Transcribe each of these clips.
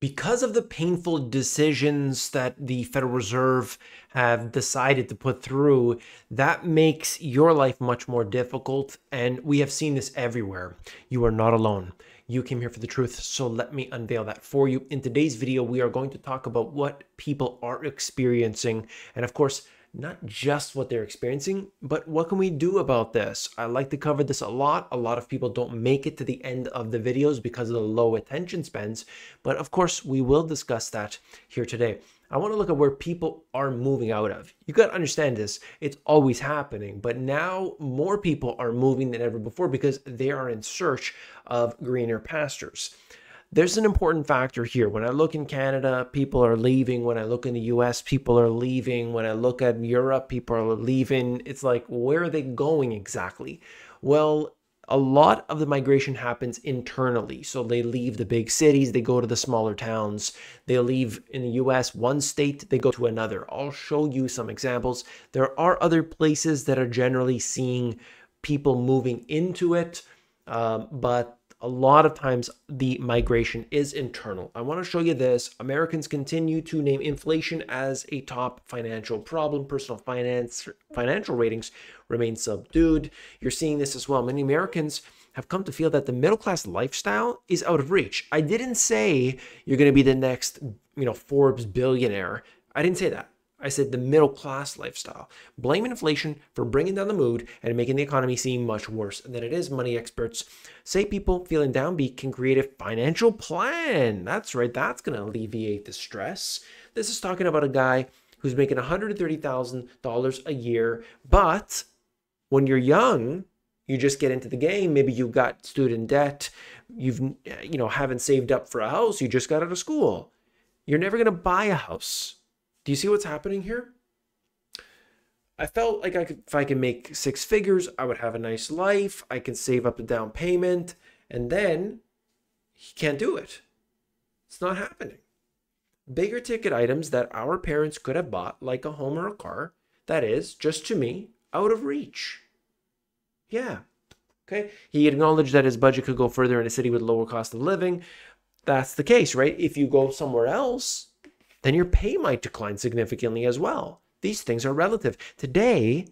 Because of the painful decisions that the Federal Reserve have decided to put through, that makes your life much more difficult. And we have seen this everywhere. You are not alone. You came here for the truth, so let me unveil that for you. In today's video, we are going to talk about what people are experiencing. And of course, not just what they're experiencing, but what can we do about this? I like to cover this a lot. A lot of people don't make it to the end of the videos because of the low attention spans, but of course we will discuss that here today. I want to look at where people are moving out of. You got to understand this. It's always happening, but now more people are moving than ever before because they are in search of greener pastures. There's an important factor here. When I look in Canada, people are leaving. When I look in the US, people are leaving. When I look at Europe, people are leaving. It's like, where are they going exactly? Well, a lot of the migration happens internally. So they leave the big cities, they go to the smaller towns. They leave in the US, one state, they go to another. I'll show you some examples. There are other places that are generally seeing people moving into it, but a lot of times the migration is internal. I want to show you this. Americans continue to name inflation as a top financial problem. Personal financial ratings remain subdued. You're seeing this as well. Many Americans have come to feel that the middle-class lifestyle is out of reach. I didn't say you're going to be the next, Forbes billionaire. I didn't say that. I said the middle-class lifestyle. Blaming inflation for bringing down the mood and making the economy seem much worse than it is. Money experts say people feeling downbeat can create a financial plan. That's right. That's going to alleviate the stress. This is talking about a guy who's making $130,000 a year. But when you're young, you just get into the game. Maybe you've got student debt. You haven't saved up for a house. You just got out of school. You're never going to buy a house. Do you see what's happening here? I felt like if I can make six figures, I would have a nice life. I can save up a down payment, and then he can't do it. It's not happening. Bigger ticket items that our parents could have bought, like a home or a car, that is, just to me, out of reach. Yeah. Okay. He acknowledged that his budget could go further in a city with lower cost of living. That's the case, right? If you go somewhere else, then your pay might decline significantly as well. These things are relative. Today,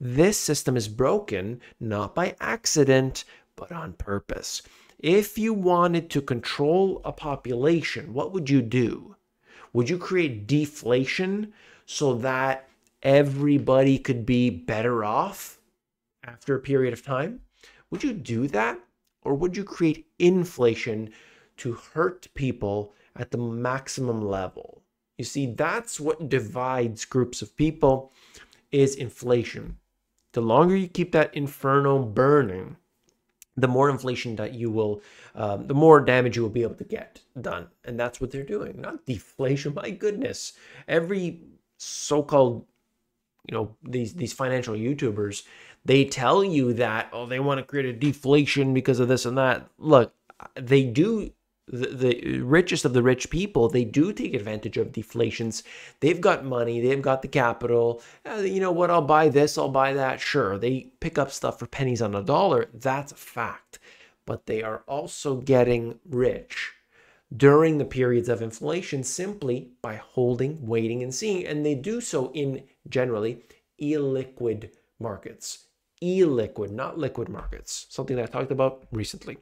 this system is broken, not by accident, but on purpose. If you wanted to control a population, what would you do? Would you create deflation so that everybody could be better off after a period of time? Would you do that? Or would you create inflation to hurt people at the maximum level? You see, that's what divides groups of people, is inflation. The longer you keep that inferno burning, the more inflation that you will, the more damage you will be able to get done. And that's what they're doing, not deflation. My goodness, every so-called, these financial YouTubers, they tell you that, oh, they want to create a deflation because of this and that. Look, they do. The richest of the rich people, they do take advantage of deflations. They've got money, they've got the capital. You know what, I'll buy this, I'll buy that. Sure, they pick up stuff for pennies on a dollar. That's a fact. But they are also getting rich during the periods of inflation simply by holding, waiting, and seeing. And they do so in generally illiquid markets. Illiquid, not liquid markets, something that I talked about recently.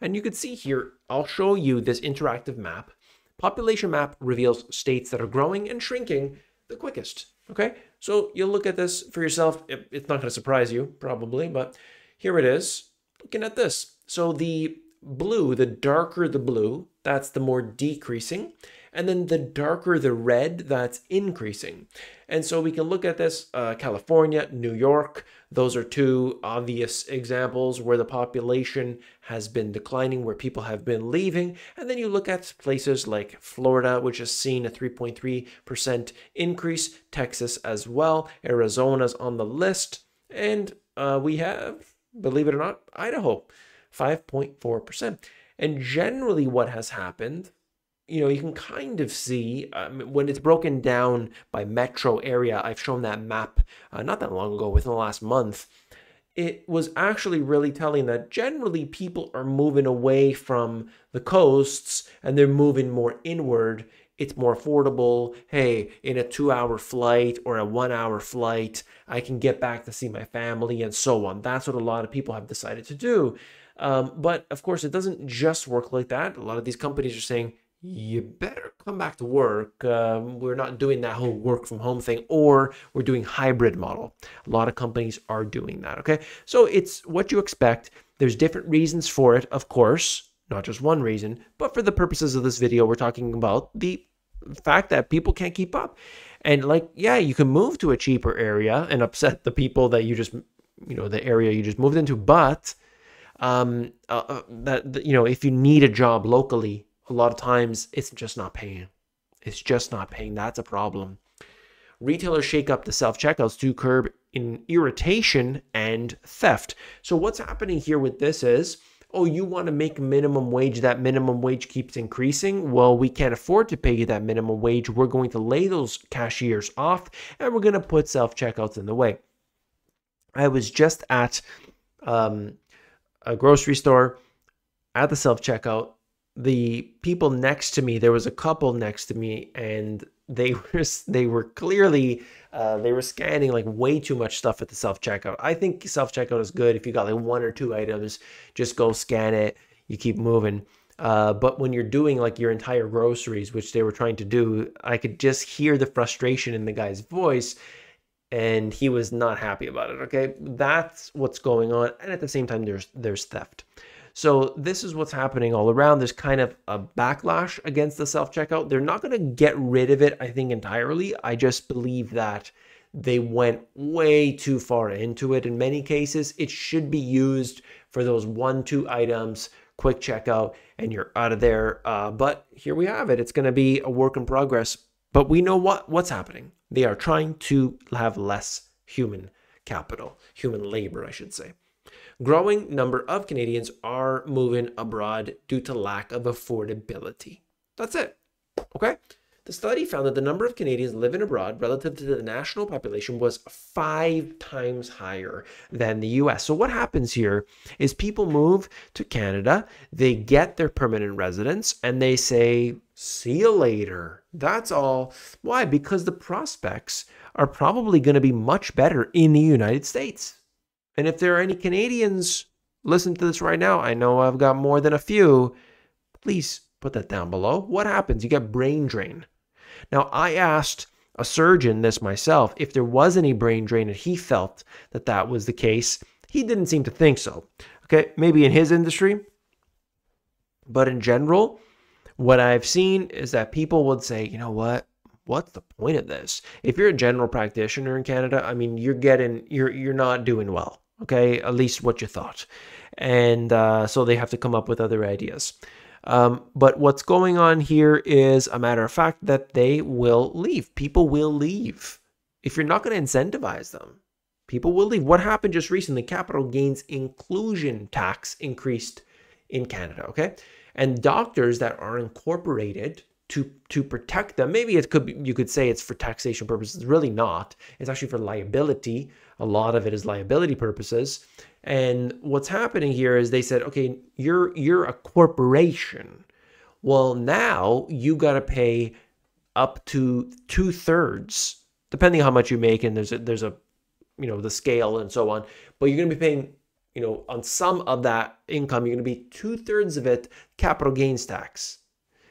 And you can see here, I'll show you this interactive map. Population map reveals states that are growing and shrinking the quickest, okay? So you'll look at this for yourself. It's not gonna surprise you probably, but here it is, looking at this. So the blue, the darker the blue, that's the more decreasing. And then the darker the red, that's increasing. And so we can look at this, California, New York, those are two obvious examples where the population has been declining, where people have been leaving. And then you look at places like Florida, which has seen a 3.3% increase, Texas as well, Arizona's on the list. And we have, believe it or not, Idaho, 5.4%. And generally what has happened, you can kind of see when it's broken down by metro area. I've shown that map not that long ago, within the last month. it was actually really telling that generally people are moving away from the coasts and they're moving more inward. It's more affordable. Hey, in a 2-hour flight or a 1-hour flight, I can get back to see my family and so on. That's what a lot of people have decided to do. But of course, it doesn't just work like that. A lot of these companies are saying, you better come back to work. We're not doing that whole work from home thing, or we're doing hybrid model. A lot of companies are doing that, okay? So it's what you expect. There's different reasons for it, of course, not just one reason, but for the purposes of this video, we're talking about the fact that people can't keep up. And like, yeah, you can move to a cheaper area and upset the people that you just, you know, the area you just moved into, but you know, if you need a job locally, a lot of times it's just not paying. It's just not paying. That's a problem. Retailers shake up the self-checkouts to curb in irritation and theft. So what's happening here with this is, oh, you want to make minimum wage. That minimum wage keeps increasing. Well, we can't afford to pay you that minimum wage. We're going to lay those cashiers off, and we're going to put self-checkouts in the way. I was just at a grocery store at the self-checkout. The people next to me, there was a couple next to me, and they were clearly they were scanning like way too much stuff at the self-checkout. I think self-checkout is good. If you got like 1 or 2 items, just go scan it, you keep moving. But when you're doing like your entire groceries, which they were trying to do, I could just hear the frustration in the guy's voice, and he was not happy about it, okay? That's what's going on, and at the same time, there's theft. So this is what's happening all around. There's kind of a backlash against the self-checkout. They're not going to get rid of it, I think, entirely. I just believe that they went way too far into it. In many cases, it should be used for those 1-2 items, quick checkout, and you're out of there. But here we have it. It's going to be a work in progress. But we know what's happening. They are trying to have less human capital, human labor, I should say. Growing number of Canadians are moving abroad due to lack of affordability. That's it, okay? The study found that the number of Canadians living abroad relative to the national population was 5 times higher than the US. So what happens here is people move to Canada, they get their permanent residence, and they say, see you later. That's all. Why? Because the prospects are probably going to be much better in the United States. And if there are any Canadians listening to this right now, I know I've got more than a few, please put that down below. What happens? You get brain drain. Now, I asked a surgeon this myself, if there was any brain drain, and he felt that that was the case. He didn't seem to think so. Okay, maybe in his industry, but in general, what I've seen is that people would say, you know what? What's the point of this? If you're a general practitioner in Canada, I mean, you're not doing well. Okay, at least what you thought. And so they have to come up with other ideas. But what's going on here is a matter of fact that they will leave. People will leave. If you're not going to incentivize them, people will leave. What happened just recently? Capital gains inclusion tax increased in Canada, okay? And doctors that are incorporated to protect them, maybe it could be, you could say it's for taxation purposes. It's really not. It's actually for liability. A lot of it is liability purposes. And what's happening here is they said, okay, you're a corporation. Well, now you got to pay up to 2/3, depending on how much you make, and there's a you know, the scale and so on. But you're going to be paying, you know, on some of that income, you're going to be 2/3 of it capital gains tax.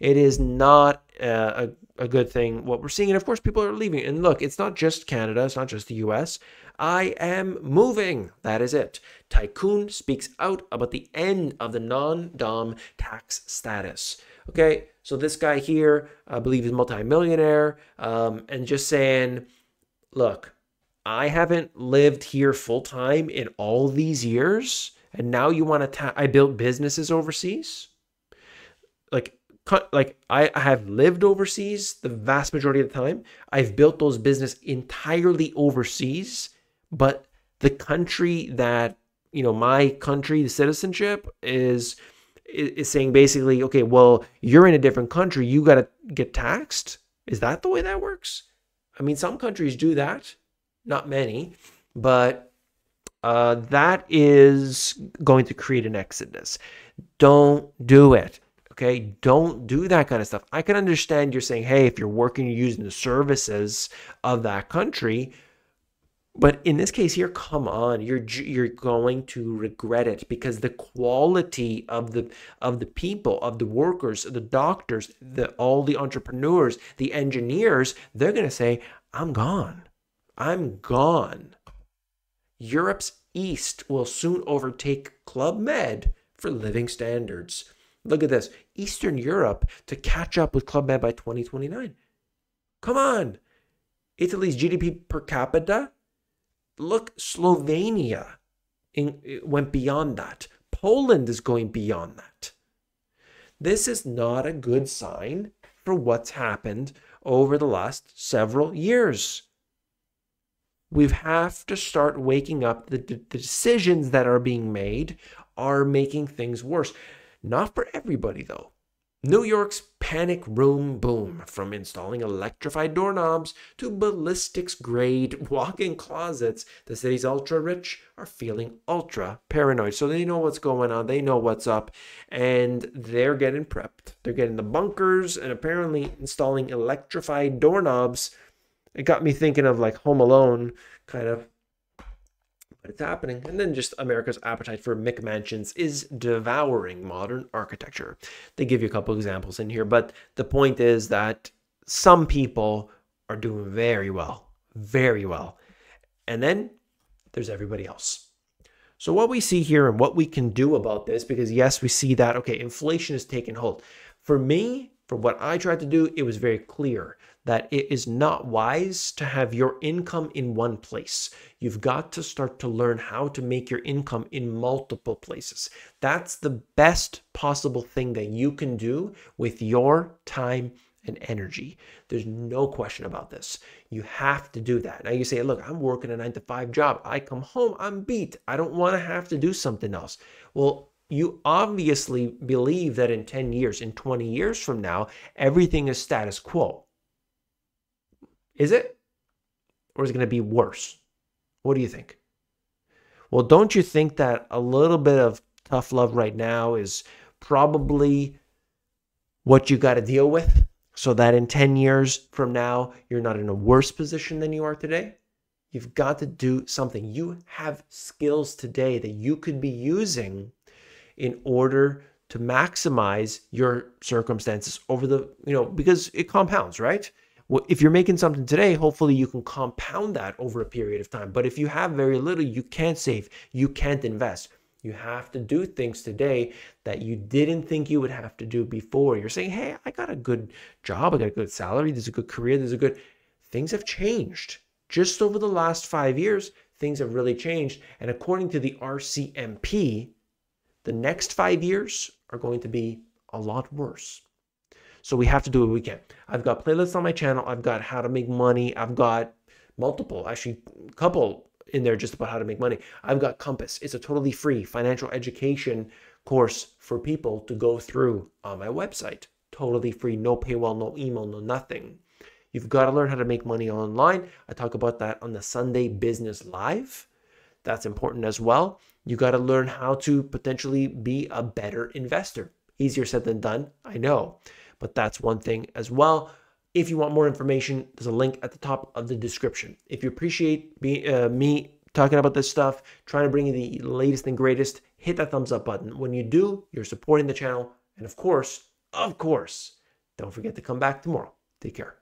It is not a good thing what we're seeing. And of course, people are leaving. And look, it's not just Canada. It's not just the US. I am moving. That is it. Tycoon speaks out about the end of the non-dom tax status. Okay, so this guy here, I believe, is multimillionaire, and just saying, look, I haven't lived here full-time in all these years, and now you want to, I built businesses overseas? Like I have lived overseas the vast majority of the time. I've built those business entirely overseas, but the country that, you know, my country, the citizenship is saying basically, okay, well, you're in a different country. You got to get taxed. Is that the way that works? I mean, some countries do that, not many, but that is going to create an exodus. Don't do it. Okay, don't do that kind of stuff. I can understand you're saying, hey, if you're working, you're using the services of that country. But in this case here, come on, you're going to regret it, because the quality of the people, of the workers, the doctors, all the entrepreneurs, the engineers, they're going to say, I'm gone. I'm gone. Europe's East will soon overtake Club Med for living standards. Look at this. Eastern Europe to catch up with Club Med by 2029. Come on. Italy's GDP per capita. Look, Slovenia went beyond that. Poland is going beyond that. This is not a good sign for what's happened over the last several years. We have to start waking up. The decisions that are being made are making things worse. Not for everybody, though. New York's panic room boom, from installing electrified doorknobs to ballistics-grade walk-in closets. The city's ultra-rich are feeling ultra-paranoid. So they know what's going on. They know what's up. And they're getting prepped. They're getting the bunkers and apparently installing electrified doorknobs. It got me thinking of, like, Home Alone, kind of. But it's happening. And then just America's appetite for McMansions is devouring modern architecture. They give you a couple examples in here, but the point is that some people are doing very well, very well. And then there's everybody else. So what we see here and what we can do about this, because yes, we see that, okay, inflation is taking hold. For me, for what I tried to do, it was very clear that it is not wise to have your income in one place. You've got to start to learn how to make your income in multiple places. That's the best possible thing that you can do with your time and energy. There's no question about this. You have to do that. Now you say, look, I'm working a 9-to-5 job. I come home, I'm beat. I don't want to have to do something else. Well, you obviously believe that in 10 years, in 20 years from now, everything is status quo. Is it? Or is it going to be worse? What do you think? Well, don't you think that a little bit of tough love right now is probably what you got to deal with, so that in 10 years from now, you're not in a worse position than you are today? You've got to do something. You have skills today that you could be using in order to maximize your circumstances over the, because it compounds, right? Well, if you're making something today, hopefully you can compound that over a period of time. But if you have very little, you can't save, you can't invest. You have to do things today that you didn't think you would have to do before. You're saying, hey, I got a good job, I got a good salary, there's a good career, there's a good... Things have changed. Just over the last 5 years, things have really changed. And according to the RCMP, the next 5 years are going to be a lot worse. So we have to do what we can. I've got playlists on my channel. I've got how to make money. I've got multiple, actually a couple in there just about how to make money. I've got Compass. It's a totally free financial education course for people to go through on my website. Totally free, no paywall, no email, no nothing. You've got to learn how to make money online. I talk about that on the Sunday Business Live. That's important as well. You got to learn how to potentially be a better investor. Easier said than done, I know. But that's one thing as well. If you want more information, there's a link at the top of the description. If you appreciate me talking about this stuff, trying to bring you the latest and greatest, hit that thumbs up button. When you do, you're supporting the channel. And of course, don't forget to come back tomorrow. Take care.